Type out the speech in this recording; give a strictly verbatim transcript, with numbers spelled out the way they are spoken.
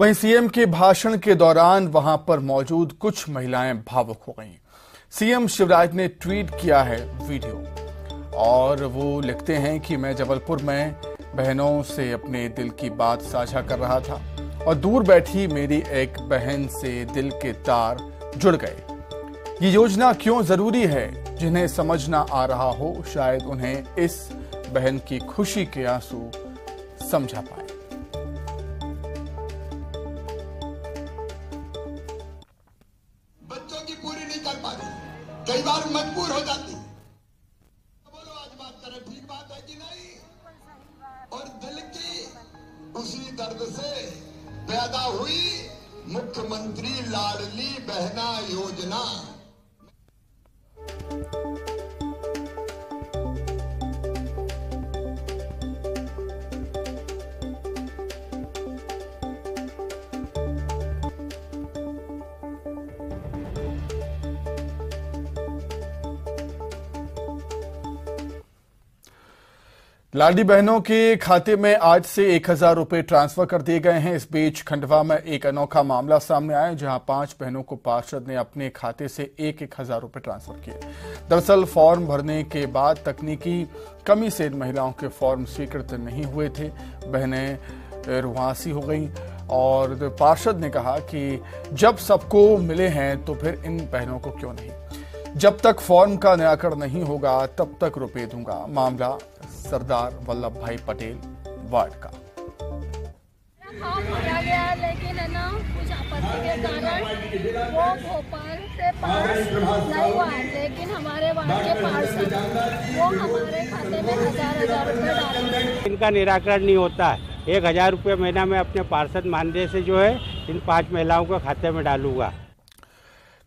वहीं सीएम के भाषण के दौरान वहां पर मौजूद कुछ महिलाएं भावुक हो गईं। सीएम शिवराज ने ट्वीट किया है वीडियो और वो लिखते हैं कि मैं जबलपुर में बहनों से अपने दिल की बात साझा कर रहा था और दूर बैठी मेरी एक बहन से दिल के तार जुड़ गए। ये योजना क्यों जरूरी है, जिन्हें समझना आ रहा हो शायद उन्हें इस बहन की खुशी के आंसू समझा पाए। बच्चों की पूरी नहीं कर पाती, कई बार मजबूर हो जाती है। बोलो आज बात करें, ठीक बात है कि नहीं? और दिल की उसी दर्द से पैदा हुई मुख्यमंत्री लाडली बहना योजना। लाडली बहनों के खाते में आज से एक हजार रुपए ट्रांसफर कर दिए गए हैं। इस बीच खंडवा में एक अनोखा मामला सामने आया, जहां पांच बहनों को पार्षद ने अपने खाते से एक एक हजार रुपए ट्रांसफर किए। दरअसल फॉर्म भरने के बाद तकनीकी कमी से इन महिलाओं के फॉर्म स्वीकृत नहीं हुए थे। बहनें रुआंसी हो गईं और पार्षद ने कहा कि जब सबको मिले हैं तो फिर इन बहनों को क्यों नहीं, जब तक फॉर्म का निराकरण नहीं होगा तब तक रुपये दूंगा। मामला सरदार वल्लभ भाई पटेल वार्ड का। फॉर्म भरा गया लेकिन है ना कुछ आपत्ति के कारण वो भोपाल से पास नहीं हुआ, लेकिन हमारे वार्ड के पार्षद वो हमारे खाते में हजार हजार रुपए डालते। इनका निराकरण नहीं होता है। एक हजार रुपये महीना में अपने पार्षद मानदेय से जो है इन पांच महिलाओं को खाते में डालूंगा।